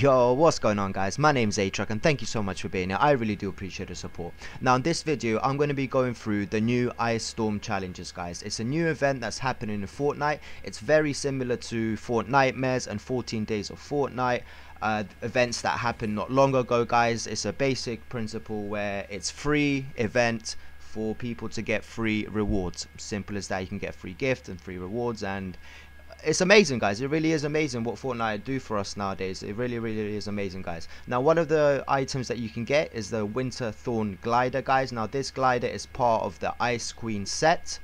Yo, what's going on guys? My name's Atruck and thank you so much for being here. I really do appreciate the support. Now in this video I'm going to be going through the new Ice Storm challenges, guys. It's a new event that's happening in Fortnite. It's very similar to Fortnitemares and 14 Days of Fortnite. Events that happened not long ago, guys. It's a basic principle where it's free event for people to get free rewards. Simple as that. You can get free gift and free rewards, and it's amazing, guys. It really is amazing what Fortnite do for us nowadays. It really is amazing, guys. Now one of the items that you can get is the Winterthorn Glider, guys. Now this glider is part of the Ice Queen set.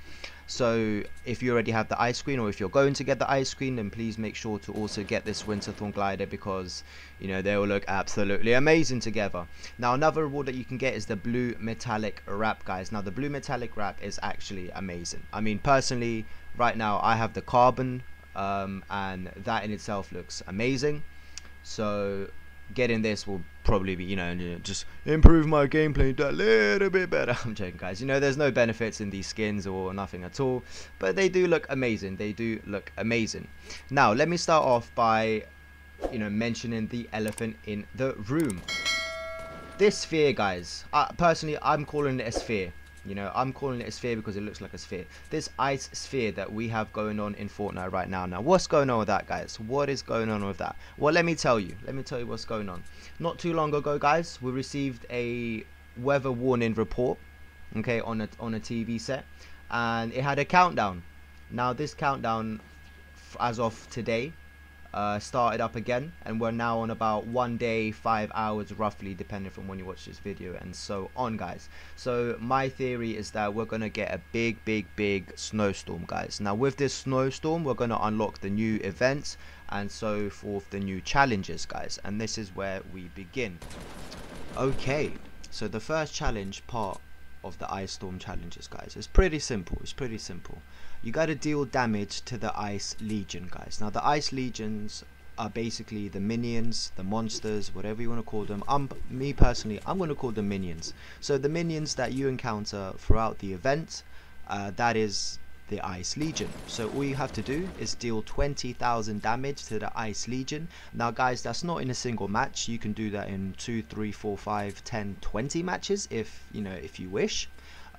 So if you already have the Ice Queen, or if you're going to get the Ice Queen, then please make sure to also get this Winterthorn Glider, because you know they will look absolutely amazing together. Now another reward that you can get is the Blue Metallic Wrap, guys. Now the Blue Metallic Wrap is actually amazing. I mean, personally right now I have the Carbon and that in itself looks amazing, so getting this will probably be, you know, just improve my gameplay a little bit better. I'm joking, guys. You know, there's no benefits in these skins or nothing at all, but they do look amazing. They do look amazing. Now let me start off by, you know, mentioning the elephant in the room. This sphere, guys. Personally, I'm calling it a sphere. You know, I'm calling it a sphere because it looks like a sphere. This ice sphere that we have going on in Fortnite right now. Now, what's going on with that, guys? What is going on with that? Well, let me tell you. Let me tell you what's going on. Not too long ago, guys, we received a weather warning report, okay, on a TV set. And it had a countdown. Now, this countdown, as of today, started up again. And we're now on about 1 day, 5 hours roughly, depending from when you watch this video and so on, guys. So my theory is that we're going to get a big snowstorm, guys. Now with this snowstorm, we're going to unlock the new events and so forth, the new challenges, guys. And this is where we begin. Okay, so the first challenge part of the Ice Storm challenges, guys, it's pretty simple. It's pretty simple. You got to deal damage to the Ice Legion, guys. Now the Ice Legions are basically the minions, the monsters, whatever you want to call them. Me personally, I'm going to call them minions. So the minions that you encounter throughout the event, that is the Ice Legion. So all you have to do is deal 20,000 damage to the Ice Legion. Now guys, that's not in a single match. You can do that in 2, 3, 4, 5, 10, 20 matches if you know, if you wish.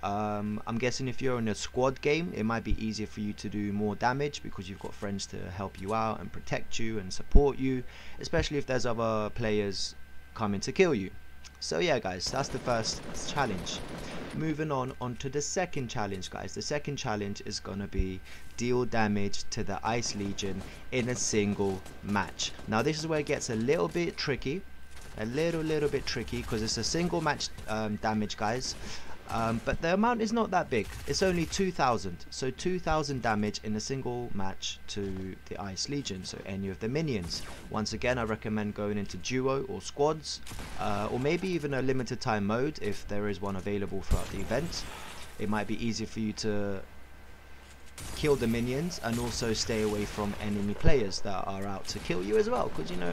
I'm guessing if you're in a squad game, it might be easier for you to do more damage because you've got friends to help you out and protect you and support you, especially if there's other players coming to kill you. So yeah, guys, that's the first challenge. Moving on to the second challenge, guys. The second challenge is going to be deal damage to the Ice Legion in a single match. Now this is where it gets a little bit tricky, a little bit tricky, because it's a single match damage, guys. But the amount is not that big. It's only 2,000. So 2,000 damage in a single match to the Ice Legion, so any of the minions. Once again, I recommend going into duo or squads, or maybe even a limited time mode if there is one available throughout the event. It might be easier for you to kill the minions and also stay away from enemy players that are out to kill you as well, because you know,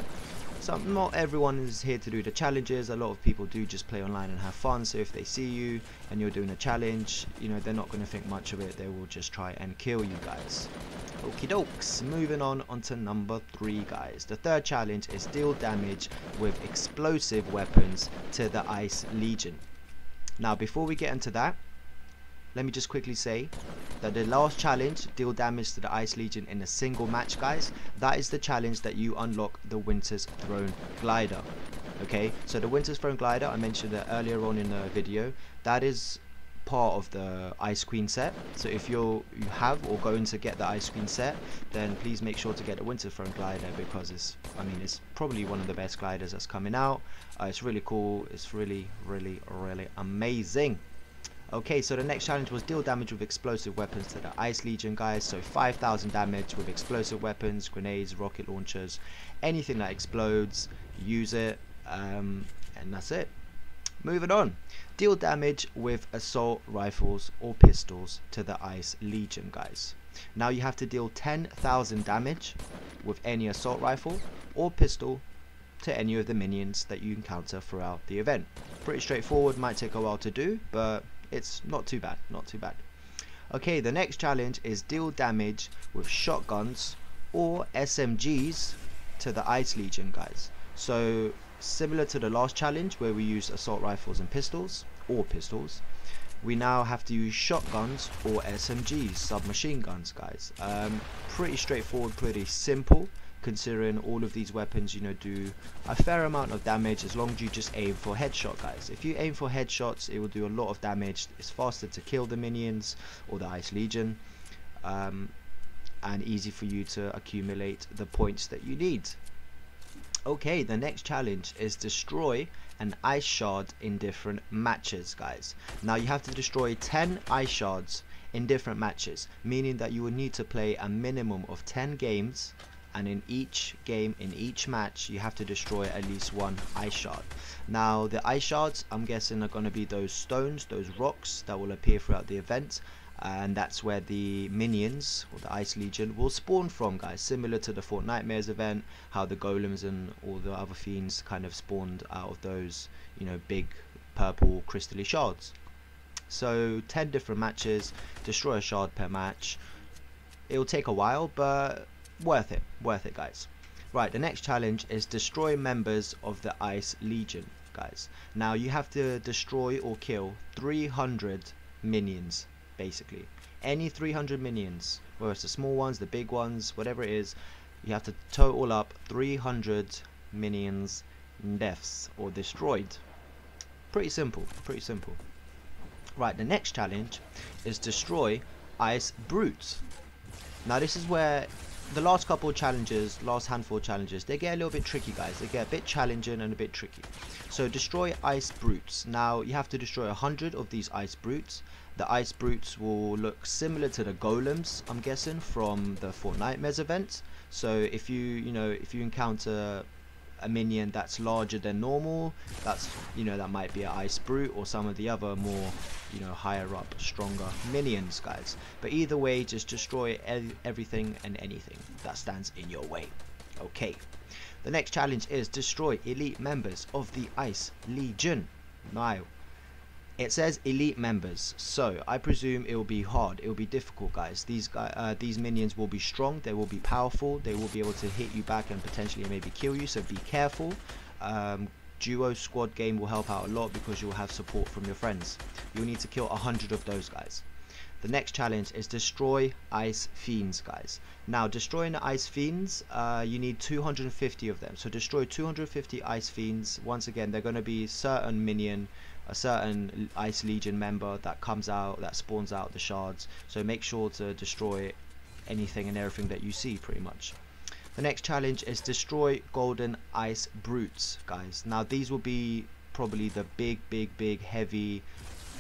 not everyone is here to do the challenges. A lot of people do just play online and have fun, so if they see you and you're doing a challenge, you know, they're not going to think much of it. They will just try and kill you, guys. Okie dokes. Moving on to number 3, guys. The third challenge is deal damage with explosive weapons to the Ice Legion. Now before we get into that, let me just quickly say that the last challenge, deal damage to the Ice Legion in a single match, guys, that is the challenge that you unlock the Winterthorn Glider. Okay, so the Winterthorn Glider, I mentioned that earlier on in the video, that is part of the Ice Queen set. So if you have or going to get the Ice Queen set, then please make sure to get the Winterthorn Glider, because it's, I mean, it's probably one of the best gliders that's coming out. It's really cool. It's really amazing. Okay, so the next challenge was deal damage with explosive weapons to the Ice Legion, guys. So 5,000 damage with explosive weapons, grenades, rocket launchers, anything that explodes, use it, and that's it. Moving on, deal damage with assault rifles or pistols to the Ice Legion, guys. Now you have to deal 10,000 damage with any assault rifle or pistol to any of the minions that you encounter throughout the event. Pretty straightforward, might take a while to do, but it's not too bad, not too bad. Okay, the next challenge is deal damage with shotguns or SMGs to the Ice Legion, guys. So similar to the last challenge where we used assault rifles and pistols, or pistols, we now have to use shotguns or SMGs, submachine guns, guys. Pretty straightforward, pretty simple, considering all of these weapons, you know, do a fair amount of damage as long as you just aim for headshot, guys. If you aim for headshots, it will do a lot of damage. It's faster to kill the minions or the Ice Legion, and easy for you to accumulate the points that you need. Okay, the next challenge is destroy an Ice Shard in different matches, guys. Now you have to destroy 10 Ice Shards in different matches, meaning that you will need to play a minimum of 10 games, and in each game, in each match, you have to destroy at least one Ice Shard. Now the Ice Shards, I'm guessing, are going to be those stones, those rocks that will appear throughout the event, and that's where the minions or the Ice Legion will spawn from, guys, similar to the Fortnitemares event, how the golems and all the other fiends kind of spawned out of those, you know, big purple crystally shards. So 10 different matches, destroy a shard per match. It'll take a while, but worth it, guys. Right, the next challenge is destroy members of the Ice Legion, guys. Now you have to destroy or kill 300 minions, basically. Any 300 minions, whether it's the small ones, the big ones, whatever it is, you have to total up 300 minions deaths or destroyed. Pretty simple, pretty simple. Right, the next challenge is destroy Ice Brutes. Now this is where the last couple of challenges, last handful of challenges, they get a little bit tricky, guys. They get a bit challenging and a bit tricky. So destroy Ice Brutes. Now you have to destroy 100 of these Ice Brutes. The Ice Brutes will look similar to the golems, I'm guessing, from the Fortnitemares event. So if you encounter a minion that's larger than normal, that's, you know, that might be an Ice Brute or some of the other more, you know, higher up, stronger minions, guys. But either way, just destroy everything and anything that stands in your way. Okay, the next challenge is destroy elite members of the Ice Legion. Now it says elite members, so I presume it will be hard, it will be difficult, guys. These minions will be strong, they will be powerful, they will be able to hit you back and potentially maybe kill you, so be careful. Duo squad game will help out a lot because you'll have support from your friends. You'll need to kill 100 of those, guys. The next challenge is destroy Ice Fiends, guys. Now destroying the Ice Fiends, you need 250 of them, so destroy 250 Ice Fiends. Once again, they're going to be certain minion, a certain Ice Legion member that comes out, that spawns out the shards, so make sure to destroy anything and everything that you see, pretty much. The next challenge is destroy Golden Ice Brutes, guys. Now these will be probably the big heavy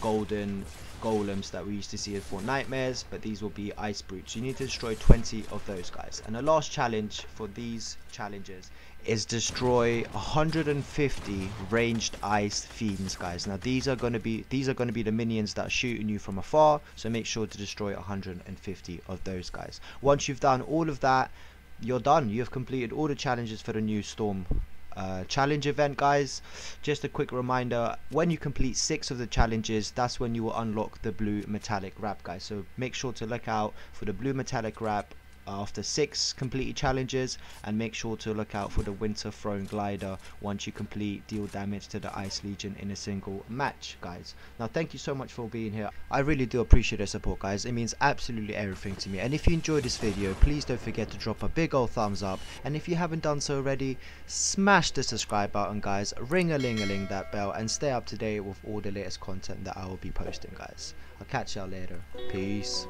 golden golems that we used to see in Fortnitemares, but these will be Ice Brutes. You need to destroy 20 of those, guys. And the last challenge for these challenges is destroy 150 Ranged Ice Fiends, guys. Now these are going to be the minions that are shooting you from afar, so make sure to destroy 150 of those, guys. Once you've done all of that, you're done. You've completed all the challenges for the new Storm challenge event, guys. Just a quick reminder, when you complete 6 of the challenges, that's when you will unlock the Blue Metallic wrap, guys, so make sure to look out for the Blue Metallic wrap after 6 completed challenges, and make sure to look out for the Winterthorn Glider once you complete deal damage to the Ice Legion in a single match, guys. Now thank you so much for being here. I really do appreciate your support, guys. It means absolutely everything to me. And if you enjoyed this video, please don't forget to drop a big old thumbs up, and if you haven't done so already, smash the subscribe button, guys, ring-a-ling-a-ling that bell, and stay up to date with all the latest content that I will be posting, guys. I'll catch y'all later. Peace.